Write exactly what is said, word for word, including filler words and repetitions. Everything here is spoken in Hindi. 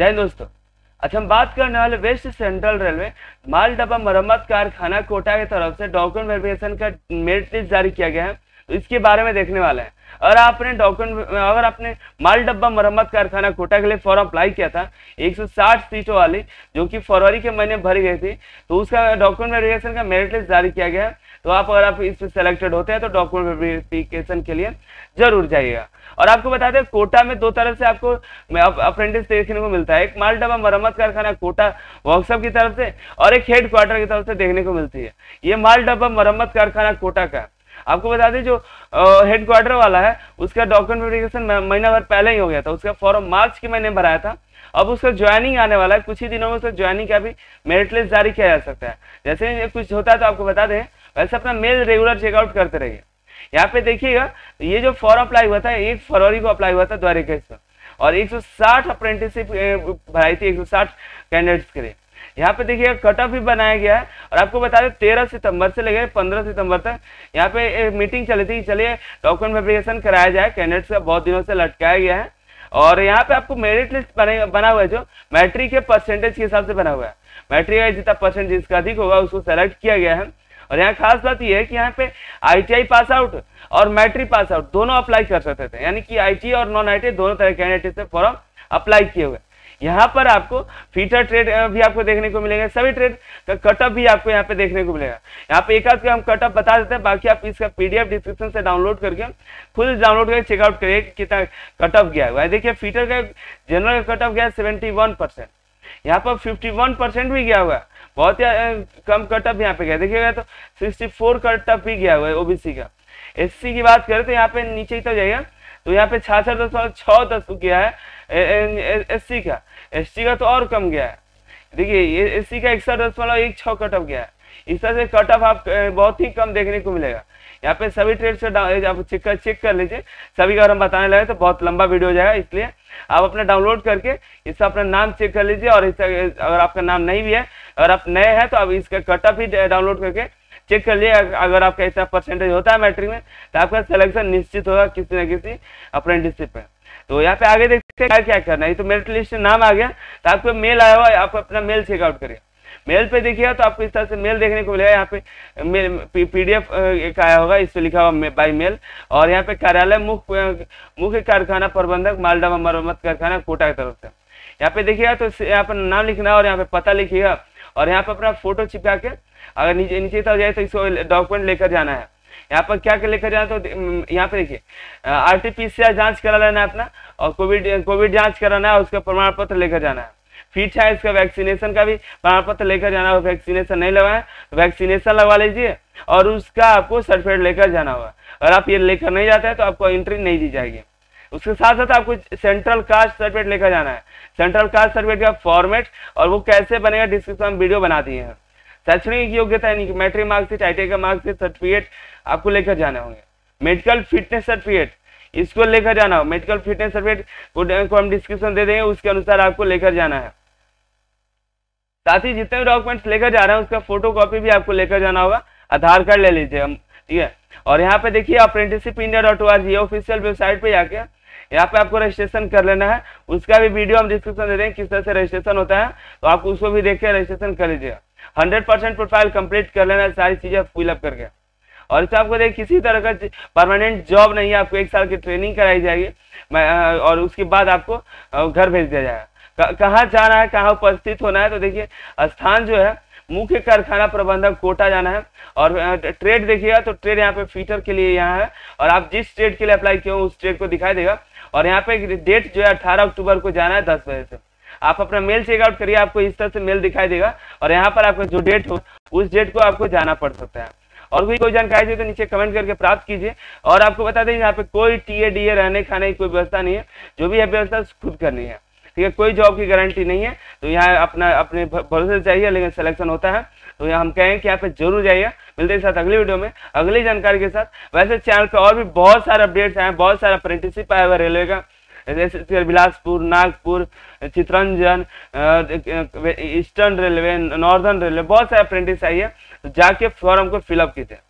जय दोस्तों, अच्छा हम बात करने वाले वेस्ट सेंट्रल रेलवे माल डब्बा मरम्मत कारखाना कोटा की तरफ से डॉक्यूमेंट वेरिफिकेशन का मेरिट लिस्ट जारी किया गया है, तो इसके बारे में देखने वाले हैं। और आपने डॉक्यूमेंट अगर आपने माल डब्बा मरम्मत कारखाना कोटा के लिए फॉर्म अप्लाई किया था एक सौ साठ सीटों वाली, जो कि फरवरी के महीने भरी गई थी, तो उसका डॉक्यूमेंट वेरिफिकेशन का मेरिट लिस्ट जारी किया गया है। तो आप अगर आप इसमें सेलेक्टेड होते हैं तो डॉक्यूमेंट वेरिफिकेशन के लिए जरूर जाइएगा। और आपको बता दें कोटा में दो तरह से आपको अप्रेंटिस देखने को मिलता है, एक माल डब्बा मरम्मत कारखाना कोटा वर्कशॉप की तरफ से और एक हेड क्वार्टर की तरफ से देखने को मिलती है। ये माल डब्बा मरम्मत कारखाना कोटा का आपको बता दें जो हेड क्वार्टर वाला है उसका डॉक्यूमेंट वेरिफिकेशन महीना भर पहले ही हो गया था, उसका फॉर्म मार्च के महीने भराया था। अब उसका ज्वाइनिंग आने वाला है, कुछ ही दिनों में उसका ज्वाइनिंग का भी मेरिट लिस्ट जारी किया जा सकता है। जैसे कुछ होता है तो आपको बता दें, वैसे अपना मेल रेगुलर चेकआउट करते रहिए। यहाँ पे देखिएगा ये जो फॉर्म अप्लाई हुआ था एक फरवरी को अप्लाई हुआ था दो हजार इक्कीस में, और एक सौ साठ अप्रेंटिसशिप भराई थी एक सौ साठ कैंडिडेट्स के लिए। यहाँ पे देखिएगा कट ऑफ भी बनाया गया है, और आपको बता दें तेरह सितंबर से लेकर पंद्रह सितंबर तक यहाँ पे मीटिंग चली थी, चलिए डॉक्यूमेंट वेरिफिकेशन कराया जाए, कैंडिडेट्स का बहुत दिनों से लटकाया गया है। और यहाँ पे आपको मेरिट लिस्ट बना हुआ है जो मैट्रिक के परसेंटेज के हिसाब से बना हुआ है, मैट्रिक का जितना परसेंटेज जिसका अधिक होगा उसको सेलेक्ट किया गया है। और यहाँ खास बात यह है कि यहाँ पे आईटीआई पास आउट और मैट्रिक पास आउट दोनों अप्लाई कर सकते थे, यानी कि आईटीआई और नॉन आईटीआई दोनों तरह के कैंडिडेट से फॉर्म अप्लाई किए हुए। यहाँ पर आपको फीटर ट्रेड भी आपको देखने को मिलेगा, सभी ट्रेड का कटअप भी आपको यहाँ पे देखने को मिलेगा। यहाँ पे एक आध हम कटअप बता देते हैं, बाकी आप इसका पीडीएफ डिस्क्रिप्शन से डाउनलोड करके खुद डाउनलोड करके चेकआउट करिए कितना कटअप गया हुआ है। देखिए फीटर का जनरल का कटअप गया सेवेंटी वन परसेंट, यहाँ पर फिफ्टी वन परसेंट भी गया हुआ है, बहुत कम कटअप यहाँ पे गया। देखिएगा तो सिक्सटी फोर कटअप भी गया हुआ है ओबीसी का। एससी की बात करें तो यहाँ पे नीचे ही तो जाइएगा तो यहाँ पे छाछठ दशमलव छः दस गया है एससी का, एसटी का तो और कम गया है। देखिए ये एससी का इकसठ दशमलव एक छः कट ऑफ गया है। इस तरह से कट ऑफ आप बहुत ही कम देखने को मिलेगा। यहाँ पे सभी ट्रेड से आप चेक कर चेक कर लीजिए, सभी का अगर हम बताने लगे तो बहुत लंबा वीडियो हो जाएगा, इसलिए आप अपना डाउनलोड करके इसका अपना नाम चेक कर लीजिए। और इसका अगर आपका नाम नहीं भी है, अगर आप नए हैं तो आप इसका कट ऑफ ही डाउनलोड करके चेक कर लिए, अगर आपका इतना परसेंटेज होता है मैट्रिक में तो आपका सिलेक्शन निश्चित होगा किसी ना किसी अप्रेंटिसशिप में। तो यहाँ पे आगे देखते हैं क्या करना है। तो मेरिट लिस्ट में नाम आ गया तो आपको मेल आया हुआ, आप अपना मेल चेकआउट करिए। मेल पे देखिएगा तो आपको इस तरह से मेल देखने को मिलेगा। यहाँ पे पीडीएफ का आया होगा, इस पर लिखा हुआ बाई मेल। और यहाँ पे कार्यालय मुख्य मुख्य कारखाना प्रबंधक माल डब्बा मरम्मत कारखाना कोटा की तरफ से। यहाँ पे देखिएगा तो यहाँ पर नाम लिखना और यहाँ पे पता लिखिएगा, और यहाँ पे अपना फोटो चिपका के अगर नीचे नीचे तक जाए तो इसको डॉक्यूमेंट लेकर जाना है। यहाँ पर क्या क्या लेकर जाना, तो यहाँ पे देखिए आरटीपीसीआर जांच करा लेना है अपना, और कोविड कोविड जांच कराना है, उसका प्रमाण पत्र लेकर जाना है। फिट है इसका वैक्सीनेशन का भी प्रमाण पत्र लेकर जाना होगा, वैक्सीनेशन नहीं लगाए तो वैक्सीनेशन लगवा लीजिए, और उसका आपको सर्टिफिकेट लेकर जाना होगा। अगर आप ये लेकर नहीं जाते हैं तो आपको एंट्री नहीं दी जाएगी। उसके साथ साथ आपको सेंट्रल कास्ट सर्टिफिकेट लेकर जाना है। सेंट्रल कास्ट सर्टिफिकेट का फॉर्मेट और वो कैसे बनेगा डिस्क्रिप्शन वीडियो बना दिए हैं। शैक्षणिक योग्यता यानी कि मैट्रिक मार्कशीट, आईटीआई का मार्कशीट, सर्टिफिकेट आपको लेकर जाने होंगे। मेडिकल फिटनेस सर्टिफिकेट इसको लेकर जाना हो, मेडिकल फिटनेस सर्टिफिकेट को हम डिस्क्रिप्शन दे देंगे, उसके अनुसार आपको लेकर जाना है। साथ ही जितने भी डॉक्यूमेंट्स लेकर जा रहे हैं उसका फोटो कॉपी भी आपको लेकर जाना होगा। आधार कार्ड ले लीजिए हम, ठीक है। और यहाँ पे देखिए apprenticeship India dot O R G official website पे जाके यहाँ पे आपको रजिस्ट्रेशन कर लेना है। उसका भी वीडियो हम डिस्क्रिप्शन दे रहे हैं किस तरह से रजिस्ट्रेशन होता है, तो आप उसको भी देख के रजिस्ट्रेशन कर लीजिएगा। हंड्रेड परसेंट प्रोफाइल कंप्लीट कर लेना है, सारी चीजें फिलअप करके। और इसमें आपको देखिए किसी तरह का परमानेंट जॉब नहीं है, आपको एक साल की ट्रेनिंग कराई जाएगी और उसके बाद आपको घर भेज दिया जाएगा। कहाँ जाना है, कहाँ उपस्थित होना है, तो देखिए स्थान जो है मुख्य कारखाना प्रबंधक कोटा जाना है। और ट्रेड देखिएगा तो ट्रेड यहाँ पे फीटर के लिए यहाँ है, और आप जिस ट्रेड के लिए अप्लाई किए हो उस ट्रेड को दिखाई देगा। और यहाँ पे डेट जो है अठारह अक्टूबर को जाना है दस बजे से। आप अपना मेल चेकआउट करिए, आपको इस तरह से मेल दिखाई देगा, और यहाँ पर आपका जो डेट हो उस डेट को आपको जाना पड़ सकता है। और कोई कोई जानकारी चाहिए तो नीचे कमेंट करके प्राप्त कीजिए। और आपको बता दें यहाँ पे कोई टीए डीए रहने खाने की कोई व्यवस्था नहीं है, जो भी है व्यवस्था खुद करनी है, ठीक है। कोई जॉब की गारंटी नहीं है, तो यहाँ अपना अपने भरोसे से चाहिए, लेकिन सिलेक्शन होता है तो यहाँ हम कहेंगे कि यहाँ पे जरूर जाइए। मिलते हैं साथ अगली वीडियो में अगली जानकारी के साथ। वैसे चैनल पे और भी बहुत सारे अपडेट्स आए हैं, बहुत सारा अप्रेंटिसशिप आया हुआ रेलवे का, जैसे Bilaspur, Nagpur, Chittaranjan, eastern railway, northern railway, बहुत सारे अप्रेंटिस आई है, तो जाके फॉर्म को फिलअप कीजिए।